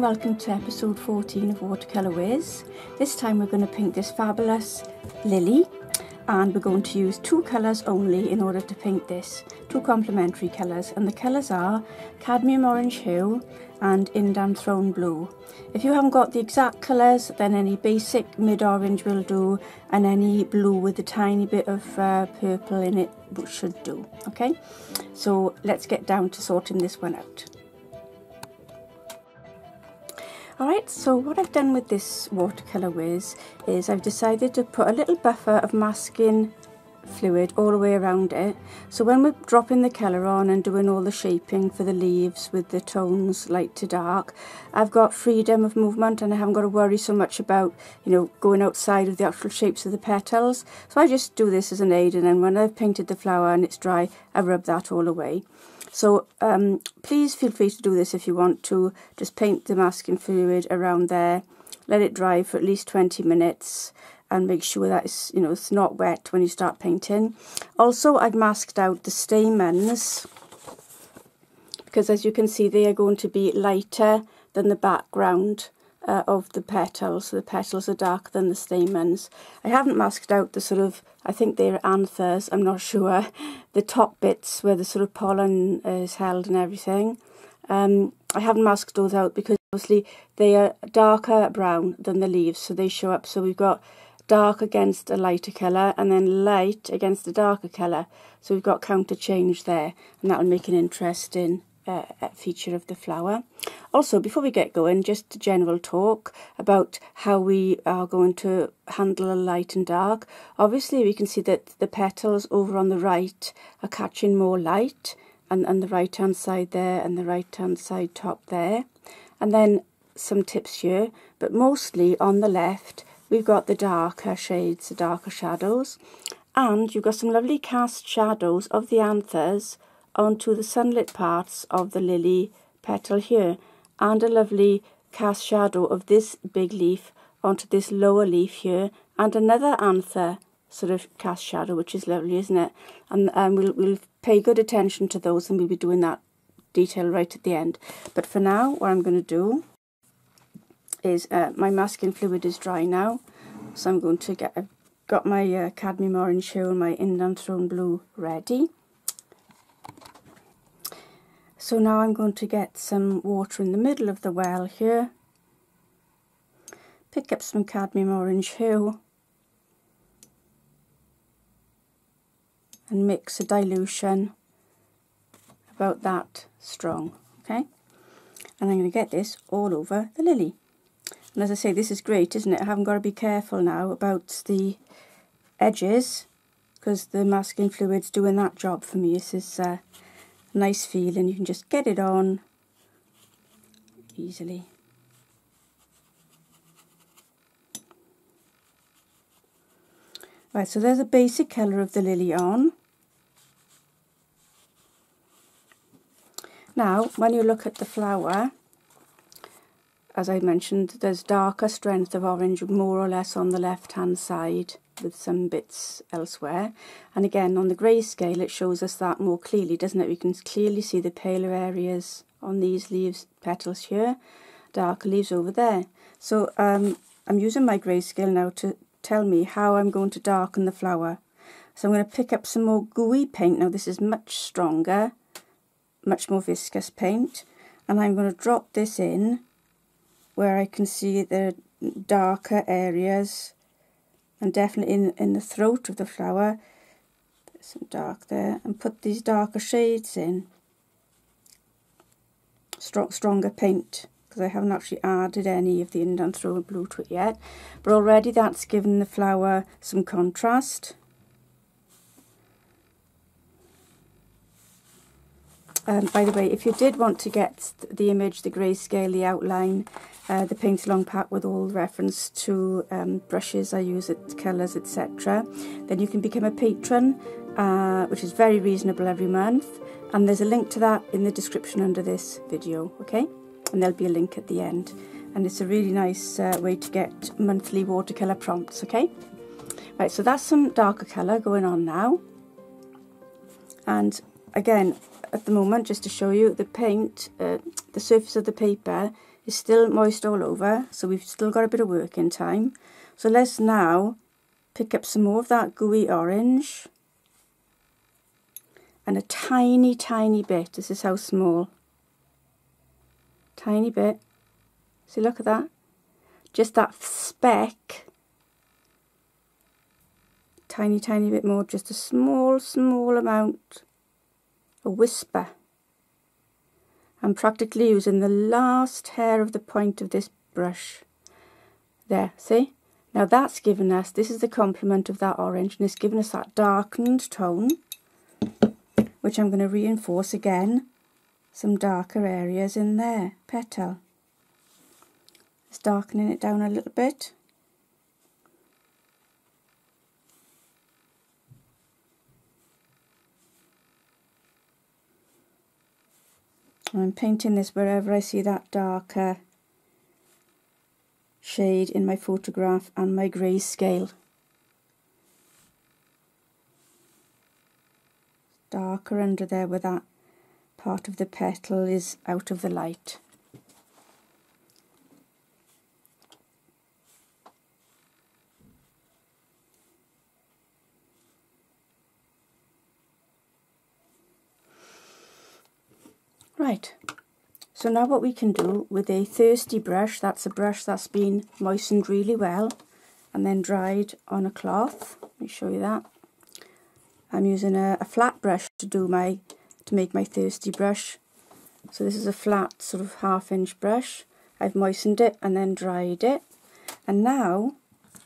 Welcome to episode 14 of Watercolour Whizz. This time we're going to paint this fabulous lily, and we're going to use two colours only in order to paint this, two complementary colours, and the colours are Cadmium Orange Hue and Indanthrone Blue. If you haven't got the exact colours, then any basic mid-orange will do, and any blue with a tiny bit of purple in it should do, okay? So let's get down to sorting this one out. Alright, so what I've done with this Watercolour Whizz is I've decided to put a little buffer of masking fluid all the way around it. So when we're dropping the colour on and doing all the shaping for the leaves with the tones light to dark, I've got freedom of movement and I haven't got to worry so much about, you know, going outside of the actual shapes of the petals. So I just do this as an aid, and then when I've painted the flower and it's dry, I rub that all away. So please feel free to do this if you want to. Just paint the masking fluid around there, let it dry for at least 20 minutes and make sure that it's, you know, it's not wet when you start painting. Also, I've masked out the stamens because, as you can see, they are going to be lighter than the background of the petals. So the petals are darker than the stamens. I haven't masked out the sort of, I think they're anthers, I'm not sure, the top bits where the sort of pollen is held and everything. I haven't masked those out because obviously they are darker brown than the leaves, so they show up. So we've got dark against a lighter colour and then light against a darker colour. So we've got counter change there, and that'll make an interesting feature of the flower. Also, before we get going, just a general talk about how we are going to handle light and dark. Obviously, we can see that the petals over on the right are catching more light, and the right hand side there and the right hand side top there, and then some tips here, but mostly on the left we've got the darker shades, the darker shadows, and you've got some lovely cast shadows of the anthers onto the sunlit parts of the lily petal here, and a lovely cast shadow of this big leaf onto this lower leaf here, and another anther sort of cast shadow, which is lovely, isn't it? And we'll pay good attention to those, and we'll be doing that detail right at the end. But for now, what I'm going to do is my masking fluid is dry now, so I'm going to get, I've got my Cadmium Orange Hue and my Indanthrone Blue ready. So now I'm going to get some water in the middle of the well here, pick up some Cadmium Orange Hue and mix a dilution about that strong, okay? And I'm going to get this all over the lily. And as I say, this is great, isn't it? I haven't got to be careful now about the edges because the masking fluid's doing that job for me. This is nice feeling, you can just get it on easily. Right, so there's a basic colour of the lily on. Now, when you look at the flower, as I mentioned, there's darker strength of orange more or less on the left-hand side, with some bits elsewhere, and again on the grey scale it shows us that more clearly, doesn't it? We can clearly see the paler areas on these leaves, petals here, darker leaves over there. So I'm using my grey scale now to tell me how I'm going to darken the flower. So I'm going to pick up some more gooey paint. Now this is much stronger, much more viscous paint, and I'm going to drop this in where I can see the darker areas, and definitely in the throat of the flower. There's some dark there, and put these darker shades in, stronger paint, because I haven't actually added any of the Indanthrone Blue to it yet, but already that's given the flower some contrast. By the way, if you did want to get the image, the grayscale, the outline, the paint along pack with all reference to brushes I use, it, colours, etc., then you can become a patron, which is very reasonable every month, and there's a link to that in the description under this video, okay? And there'll be a link at the end, and it's a really nice way to get monthly watercolour prompts, okay? Right, so that's some darker colour going on now, and again, at the moment, just to show you, the paint, the surface of the paper is still moist all over, so we've still got a bit of work in time. So let's now pick up some more of that gooey orange and a tiny, tiny bit. This is how small. Tiny bit. See, look at that. Just that speck. Tiny, tiny bit more. Just a small, small amount. A whisper. I'm practically using the last hair of the point of this brush. There, see? Now that's given us, this is the complement of that orange, and it's given us that darkened tone, which I'm going to reinforce again. Some darker areas in there, petal. Just darkening it down a little bit. I'm painting this wherever I see that darker shade in my photograph and my grayscale. Darker under there where that part of the petal is out of the light. Right, so now what we can do with a thirsty brush, that's a brush that's been moistened really well and then dried on a cloth. Let me show you that. I'm using a flat brush to make my thirsty brush. So this is a flat sort of 1/2 inch brush. I've moistened it and then dried it. And now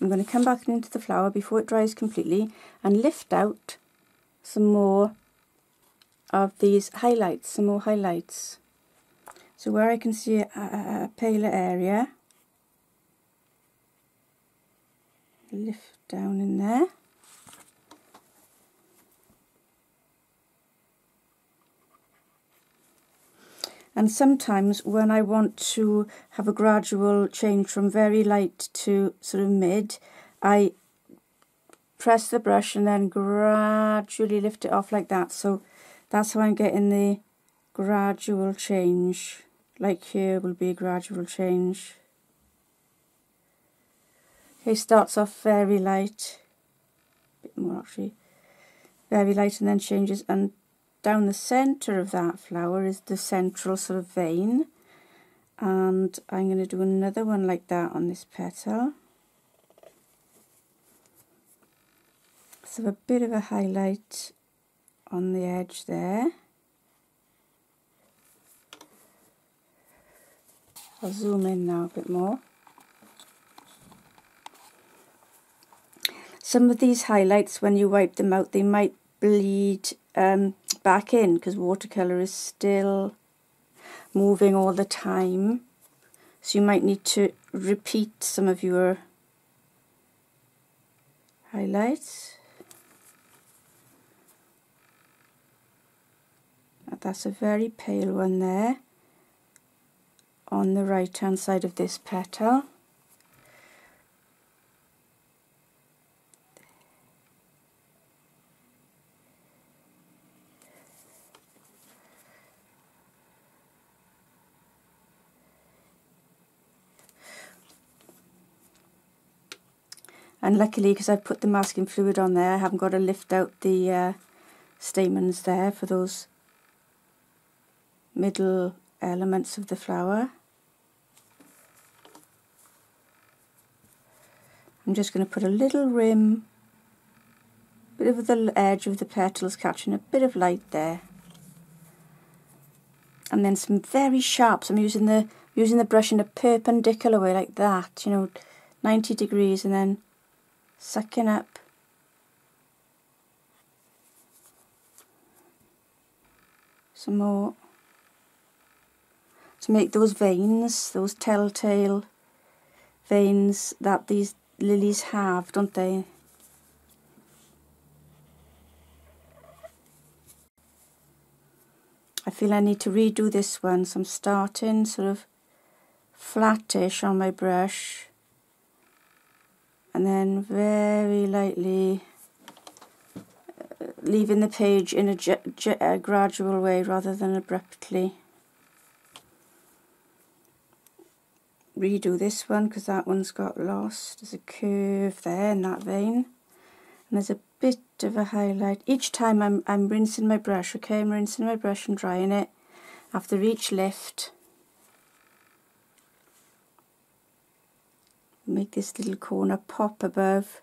I'm going to come back into the flower before it dries completely and lift out some more of these highlights, some more highlights. So where I can see a paler area, lift down in there. And sometimes when I want to have a gradual change from very light to sort of mid, I press the brush and then gradually lift it off like that. So that's how I'm getting the gradual change. Like here will be a gradual change. Okay, starts off very light, a bit more actually, very light, and then changes, and down the centre of that flower is the central sort of vein. And I'm going to do another one like that on this petal. So a bit of a highlight on the edge there. I'll zoom in now a bit more. Some of these highlights, when you wipe them out, they might bleed back in because watercolour is still moving all the time. So you might need to repeat some of your highlights. That's a very pale one there on the right hand side of this petal. And luckily, because I've put the masking fluid on there, I haven't got to lift out the stamens there for those middle elements of the flower. I'm just going to put a little rim, a bit of the edge of the petals catching a bit of light there. And then some very sharps. I'm using the brush in a perpendicular way like that, you know, 90 degrees, and then sucking up. Some more. To make those veins, those telltale veins that these lilies have, don't they? I feel I need to redo this one, so I'm starting sort of flattish on my brush and then very lightly leaving the page in a gradual way rather than abruptly. redo this one because that one's got lost. There's a curve there in that vein, and there's a bit of a highlight. Each time I'm rinsing my brush, okay, I'm rinsing my brush and drying it after each lift. Make this little corner pop above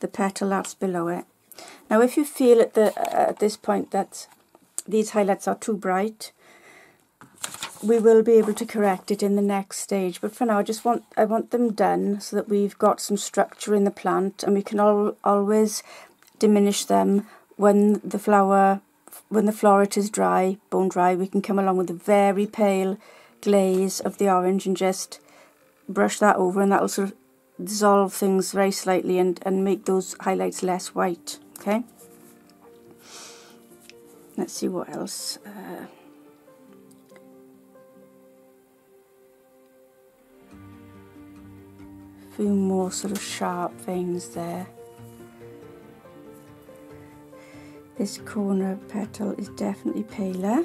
the petal that's below it. Now if you feel at this point that these highlights are too bright, we will be able to correct it in the next stage, but for now I want them done so that we've got some structure in the plant, and we can always diminish them when the flower, when the floret is dry, bone dry. We can come along with a very pale glaze of the orange and just brush that over, and that'll sort of dissolve things very slightly and make those highlights less white. Okay, let's see what else. Few more sort of sharp veins there. This corner petal is definitely paler.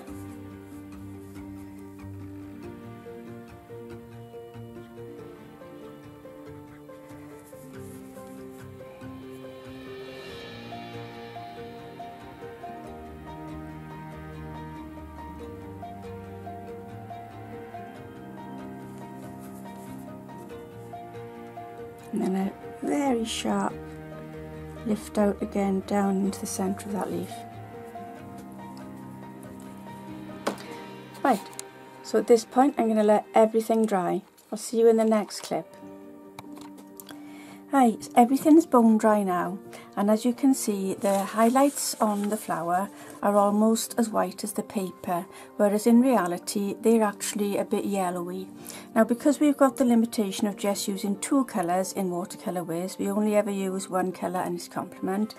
And then a very sharp lift out again down into the centre of that leaf. Right, so at this point I'm going to let everything dry. I'll see you in the next clip. Right, everything's bone dry now, and as you can see the highlights on the flower are almost as white as the paper, whereas in reality they're actually a bit yellowy. Now because we've got the limitation of just using two colours in Watercolour Whizz, we only ever use one colour and its complement,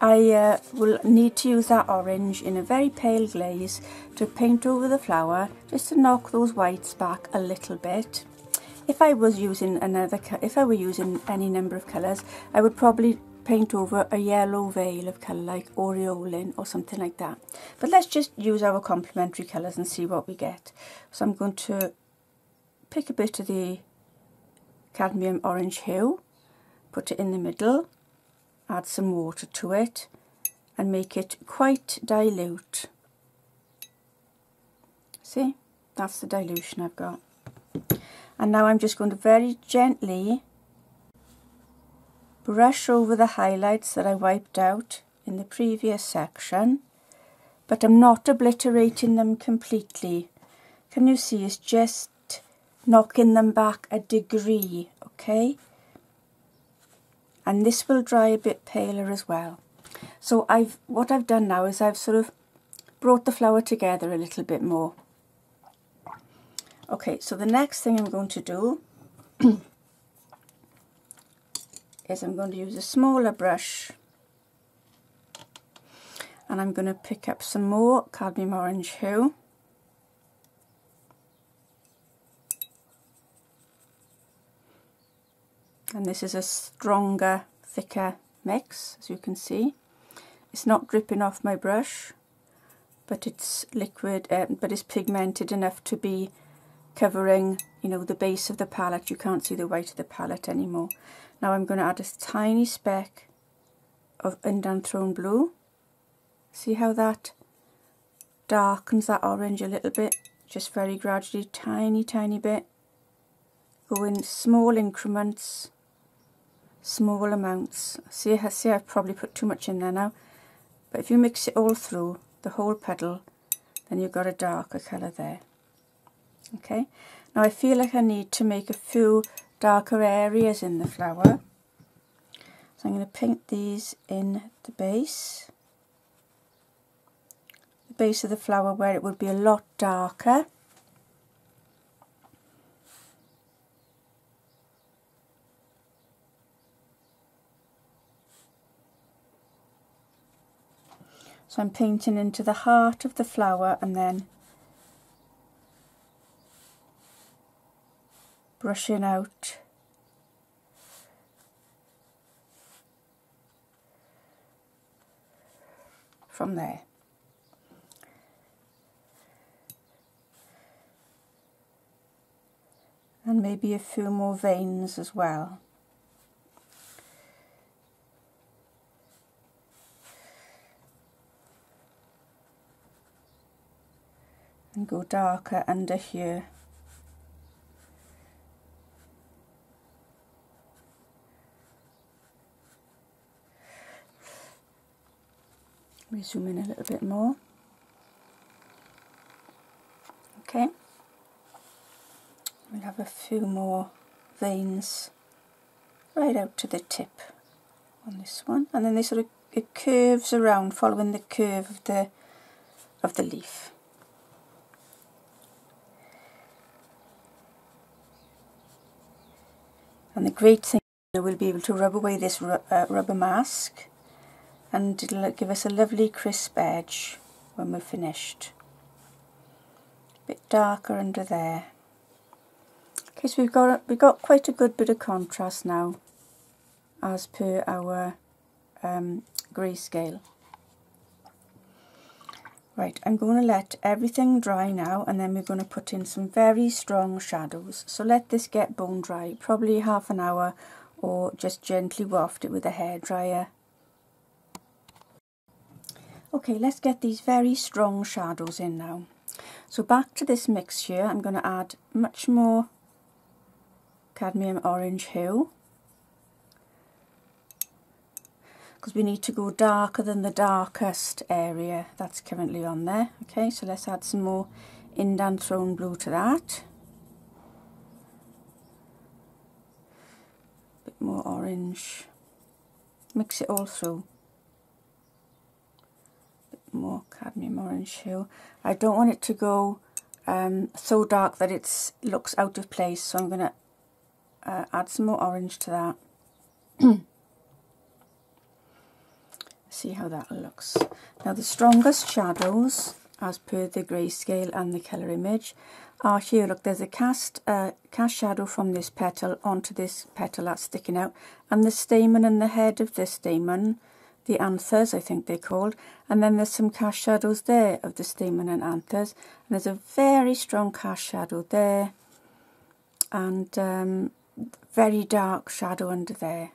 I will need to use that orange in a very pale glaze to paint over the flower, just to knock those whites back a little bit. If I was using another, if I were using any number of colours, I would probably paint over a yellow veil of colour like aureolin or something like that. But let's just use our complementary colours and see what we get. So I'm going to pick a bit of the cadmium orange hue, put it in the middle, add some water to it and make it quite dilute. See, that's the dilution I've got. And now I'm just going to very gently brush over the highlights that I wiped out in the previous section, but I'm not obliterating them completely. Can you see? It's just knocking them back a degree, okay? And this will dry a bit paler as well. So what I've done now is I've sort of brought the flower together a little bit more. Okay, so the next thing I'm going to do is I'm going to use a smaller brush and I'm going to pick up some more cadmium orange hue. And this is a stronger, thicker mix, as you can see. It's not dripping off my brush, but it's liquid, but it's pigmented enough to be covering, you know, the base of the palette. You can't see the white of the palette anymore. Now I'm going to add a tiny speck of Indanthrone Blue. See how that darkens that orange a little bit? Just very gradually, tiny, tiny bit. Go in small increments, small amounts. See, I've probably put too much in there now. But if you mix it all through, the whole petal, then you've got a darker colour there. Okay, now I feel like I need to make a few darker areas in the flower. So I'm going to paint these in the base of the flower where it would be a lot darker. So I'm painting into the heart of the flower and then brushing out from there. and maybe a few more veins as well. And go darker under here. Let me zoom in a little bit more. Okay, we'll have a few more veins right out to the tip on this one, and then they sort of, it curves around following the curve of the leaf. And the great thing is we'll be able to rub away this rubber mask, and it'll give us a lovely crisp edge when we're finished. A bit darker under there. Okay, so we've got quite a good bit of contrast now, as per our grayscale. Right, I'm going to let everything dry now, and then we're going to put in some very strong shadows. So let this get bone dry, probably half an hour, or just gently waft it with a hairdryer. Okay, let's get these very strong shadows in now. So back to this mix here, I'm going to add much more cadmium orange hue, because we need to go darker than the darkest area that's currently on there. Okay, so let's add some more Indanthrone Blue to that. A bit more orange. Mix it all through. More cadmium orange hue. I don't want it to go so dark that it looks out of place, so I'm going to add some more orange to that. See how that looks. Now the strongest shadows, as per the grayscale and the colour image, are here. Look, there's a cast shadow from this petal onto this petal that's sticking out, and the stamen and the head of this stamen, the anthers I think they're called, and then there's some cast shadows there of the stamen and anthers, and there's a very strong cast shadow there, and very dark shadow under there,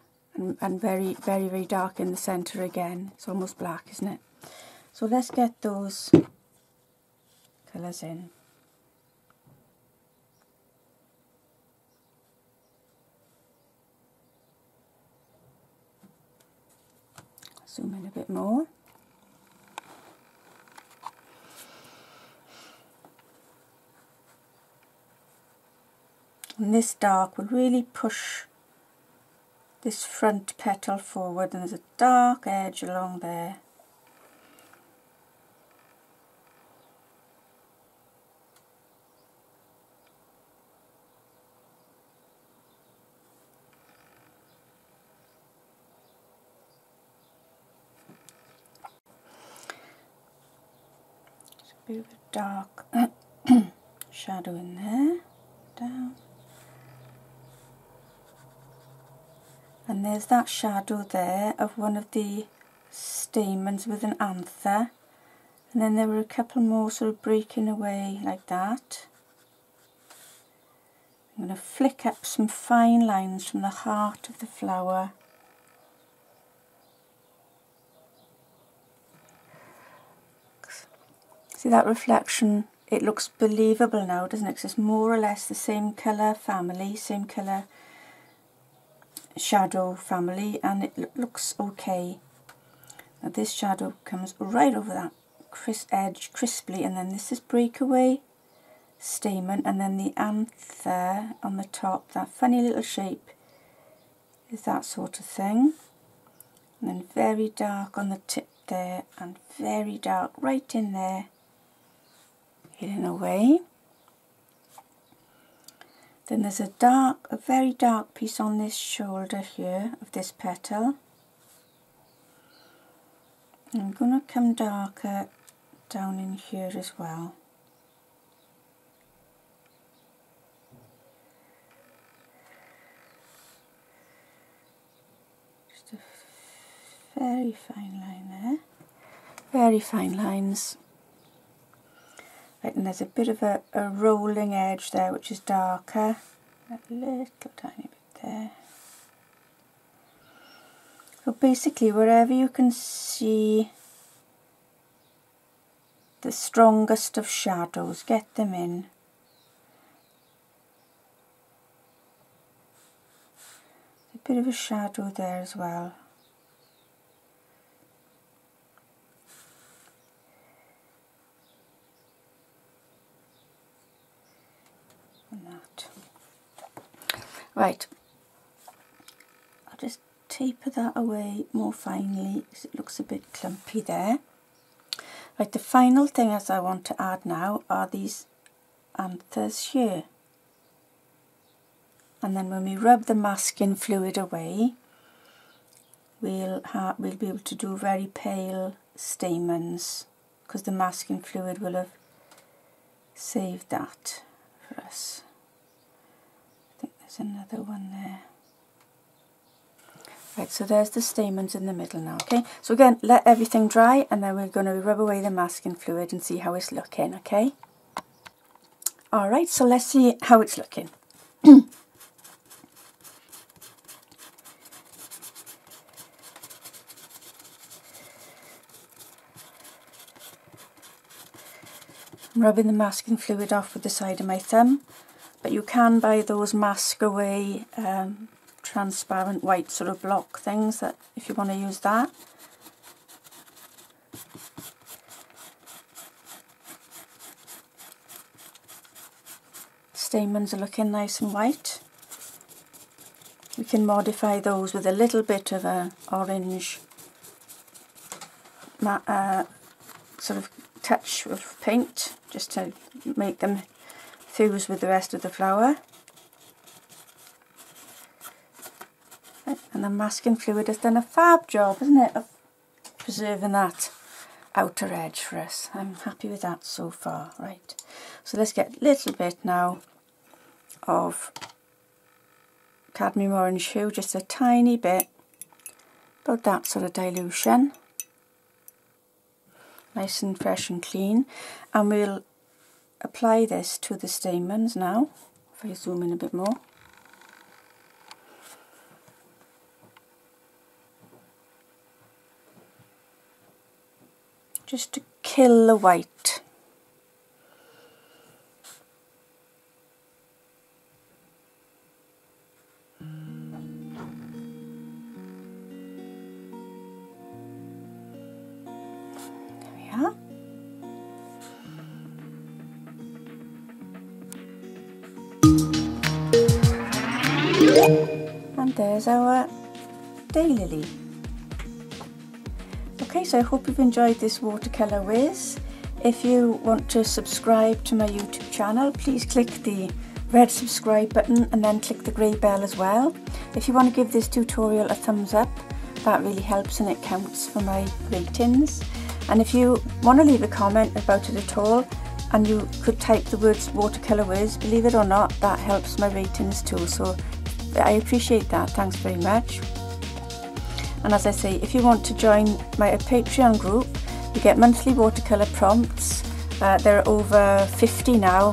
and very, very, very dark in the centre again. It's almost black, isn't it? So let's get those colours in. Zoom in a bit more. And this dark will really push this front petal forward, and there's a dark edge along there. A dark shadow in there, down, and there's that shadow there of one of the stamens with an anther, and then there were a couple more sort of breaking away like that. I'm going to flick up some fine lines from the heart of the flower. See that reflection? It looks believable now, doesn't it? Because it's more or less the same colour family, same colour shadow family, and it looks okay. Now this shadow comes right over that crisp edge crisply, and then this is breakaway stamen, and then the anther on the top, that funny little shape is that sort of thing. And then very dark on the tip there, and very dark right in there. Hidden away. Then there's a very dark piece on this shoulder here of this petal. I'm going to come darker down in here as well. Just a very fine line there. Very fine lines. Right, and there's a bit of a rolling edge there, which is darker. that little tiny bit there. So basically wherever you can see the strongest of shadows, get them in. A bit of a shadow there as well. And that. Right, I'll just taper that away more finely because it looks a bit clumpy there. Right, the final thing as I want to add now are these anthers here, and then when we rub the masking fluid away we'll be able to do very pale stamens because the masking fluid will have saved that for us. I think there's another one there. Right, so there's the stamens in the middle now, okay? So again, let everything dry and then we're going to rub away the masking fluid and see how it's looking, okay? Alright, so let's see how it's looking. I'm rubbing the masking fluid off with the side of my thumb, but you can buy those mask away transparent white sort of block things that if you want to use that. Stamens are looking nice and white. We can modify those with a little bit of a orange sort of touch of paint just to make them fuse with the rest of the flower. And the masking fluid has done a fab job, hasn't it, of preserving that outer edge for us. I'm happy with that so far. Right, so let's get a little bit now of cadmium orange hue, just a tiny bit, about that sort of dilution. Nice and fresh and clean. And we'll apply this to the stamens now, if I zoom in a bit more. Just to kill the white. There we are. And there's our daylily. Okay, so I hope you've enjoyed this Watercolour Whizz. If you want to subscribe to my YouTube channel, please click the red subscribe button and then click the grey bell as well. If you want to give this tutorial a thumbs up, that really helps and it counts for my ratings. And if you want to leave a comment about it at all, and you could type the words Watercolour Whizz, believe it or not, that helps my ratings too. So I appreciate that, thanks very much. And as I say, if you want to join my Patreon group, you get monthly watercolour prompts. There are over 50 now,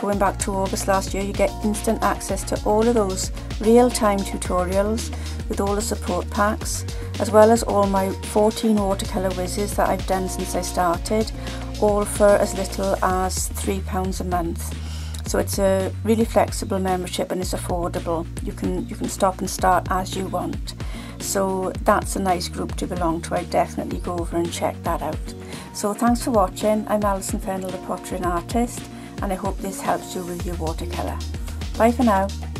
going back to August last year. You get instant access to all of those real-time tutorials with all the support packs, as well as all my 14 watercolour whizzes that I've done since I started, all for as little as £3 a month. So it's a really flexible membership and it's affordable. You can stop and start as you want. So that's a nice group to belong to. I definitely go over and check that out. So thanks for watching. I'm Alison Fennell, the Pottering Artist, and I hope this helps you with your watercolour. Bye for now.